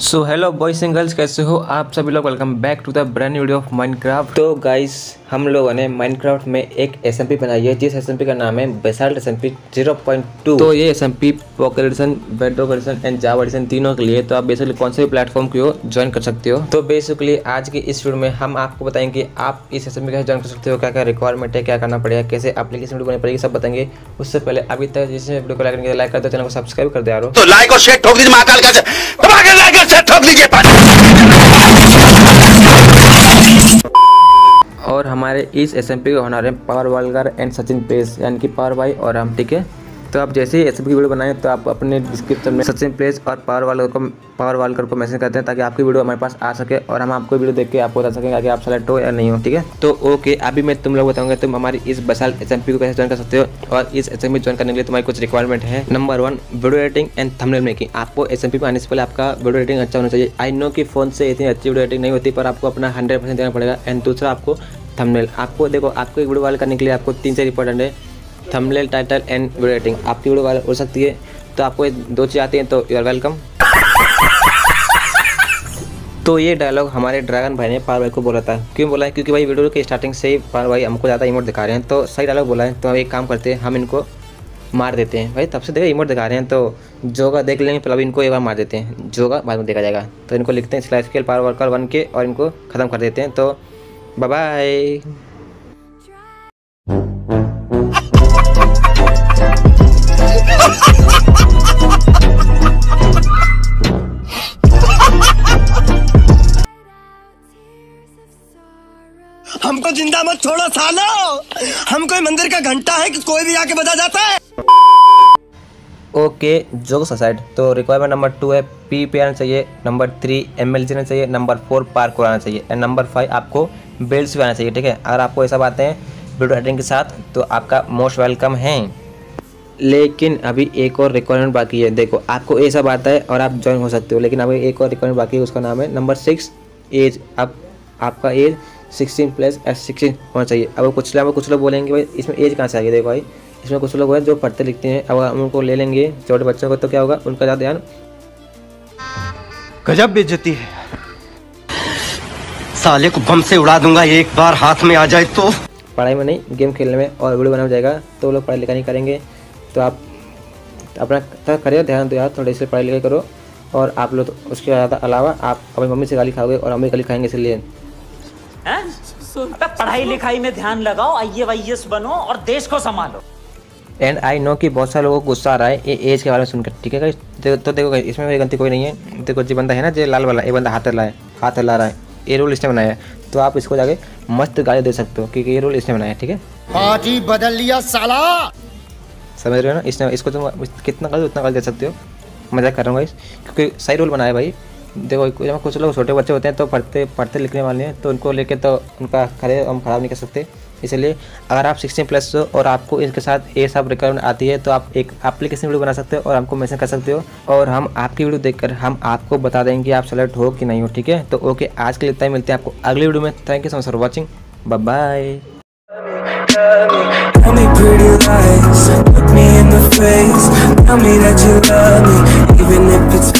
So hello boys and girls, कैसे हो आप सभी लोग। Welcome back to the brand video of Minecraft. तो गाइस, हम लोगों ने माइनक्राफ्ट में एक एसएमपी बनाई है, जिस एसएमपी का नाम है बेसाल्ट एसएमपी 0.2। तो ये SMP pocket edition, bedrock edition and Java edition तीनों के लिए। तो आप बेसिकली कौन से भी प्लेटफॉर्म की हो ज्वाइन कर सकते हो। तो बेसिकली आज की इस वीडियो में हम आपको बताएंगे आप इस एसएमपी कैसे ज्वाइन कर सकते हो, क्या क्या रिक्वायरमेंट है, क्या करना पड़ेगा, कैसे एप्लीकेशन बनानी पड़ेगी, सब बताएंगे। उससे पहले अभी तक जिसने वीडियो को लाइक कर दो, चैनल को सब्सक्राइब कर दो, तो लाइक और शेयर ठोक दीजिए। और हमारे इस एसएमपी को होना रहे power walker and Sachin place, यानी कि पावर भाई और हम, ठीक है। तो आप जैसे ही एसएमपी की वीडियो बनाएं तो आप अपने डिस्क्रिप्शन में सचिन प्लेस और पावर वाल्कर को मैसेज करते हैं, ताकि आपकी वीडियो हमारे पास आ सके और हम आपको वीडियो देख के आपको बता सकेंगे कि आप सेलेक्ट हो या नहीं हो, ठीक है। तो ओके, अभी मैं तुम लोग बताऊंगा तुम हमारी इस बेसाल्ट एसएमपी को कैसे ज्वाइन कर सकते हो। और इस एसएमपी ज्वाइन करने के लिए तुम्हारी कुछ रिक्वायरमेंट है। Number 1, video editing and thumbnail making. आपको एसएमपी में आने से पहले आपका वीडियो एडिटिंग अच्छा होना चाहिए। आई नो कि फोन से इतनी अच्छी वीडियो एडिटिंग नहीं होती, पर आपको अपना 100% देना पड़ेगा। एंड दूसरा, आपको थंबनेल। आपको देखो, आपको एक वीडियो वायरल करने के लिए आपको 3 चीज़ इंपॉर्टेंट है, thumbnail, title and video editing. आपकी वीडियो वायरल हो सकती है, तो आपको 2 चीज़ आती हैं तो यू आर वेलकम। तो ये डायलॉग हमारे ड्रैगन भाई ने पावर भाई को बोला था। क्यों बोला है? क्योंकि भाई वीडियो के स्टार्टिंग से ही पावर भाई हमको ज़्यादा इमोट दिखा रहे हैं, तो सही डायलॉग बोला है। तो हम एक काम करते हैं, हम इनको मार देते हैं। भाई तब से देखो इमोट दिखा रहे हैं, तो जोगा देख लेंगे, फिर अभी इनको एक बार मार देते हैं, जोगा बाद में देखा जाएगा। तो इनको लिखते हैं स्लैशकेल पावर वर्कर 1K और इनको ख़त्म कर देते हैं। तो बाय बाय। हमको जिंदा मत छोड़ो सालो, हम कोई मंदिर का घंटा है कि कोई भी आके बजा जाता है। Okay, joke side. तो रिक्वायरमेंट नंबर 2 है पीपी आना चाहिए, नंबर 3 MLG आना चाहिए, नंबर 4 पार्कोर आना चाहिए एंड नंबर 5 आपको बेल्स भी आना चाहिए, ठीक है। अगर आपको ये सब आते हैं वीडियो एडिटिंग के साथ तो आपका मोस्ट वेलकम है। लेकिन अभी एक और रिक्वायरमेंट बाकी है। देखो, आपको ये सब आता है और आप ज्वाइन हो सकते हो, लेकिन अभी एक और रिक्वायरमेंट बाकी है, उसका नाम है नंबर 6 एज। अब आपका एज 16+ या 16 होना चाहिए। अब कुछ लोग बोलेंगे भाई इसमें एज कहाँ से आ गई। देखो भाई, इसमें कुछ लोग हैं जो पढ़ते लिखते हैं, अब हम उनको ले लेंगे छोटे बच्चों को, तो क्या होगा, उनका ज़्यादा ध्यान गजब बेइज्जती है। साले को बम से उड़ा दूंगा एक बार हाथ में आ जाए। तो पढ़ाई में नहीं, गेम खेलने में और वीडियो बनाया जाएगा, तो वो लोग पढ़ाई लिखाई नहीं करेंगे। तो आप अपना करियर ध्यान दो यार, थोड़ी सी पढ़ाई लिखाई करो। और आप लोग तो उसके अलावा आप अपनी मम्मी से गाली खाओगे और मम्मी गाली खाएंगे, इसलिए पढ़ाई लिखाई में ध्यान लगाओ, IAS बनो और देश को संभालो। एंड आई नो कि बहुत सारे लोगों को गुस्सा आ रहा है एज के बारे में सुनकर, ठीक है। तो देखो इसमें मेरी गलती कोई नहीं है। देखो जो बंदा है ना, जो लाल वाला, ये बंदा हाथ हिला रहा है, ये रूल इसने बनाया है। तो आप इसको जाके मस्त गाली दे सकते हो क्योंकि ये रूल इसने बनाया है, ठीक है। पार्टी बदल लिया साला, समझ रहे हो ना। इसने इसको तुम कितना गाली उतना गाली दे सकते हो। मजाक कर रहा हूँ क्योंकि सही रूल बनाया भाई। देखो कुछ लोग छोटे बच्चे होते हैं, तो पढ़ते लिखने वाले हैं, तो उनको लेके तो उनका करियर हम ख़राब नहीं कर सकते। इसलिए अगर आप 16+ हो और आपको इसके साथ ये सब रिक्वायरमेंट आती है, तो आप एक एप्लीकेशन वीडियो बना सकते हो और हमको मैसेज कर सकते हो, और हम आपकी वीडियो देखकर हम आपको बता देंगे कि आप सेलेक्ट हो कि नहीं हो, ठीक है। तो ओके, आज के लिए इतना ही। मिलते हैं आपको अगली वीडियो में। Thank you so much for watching. Bye.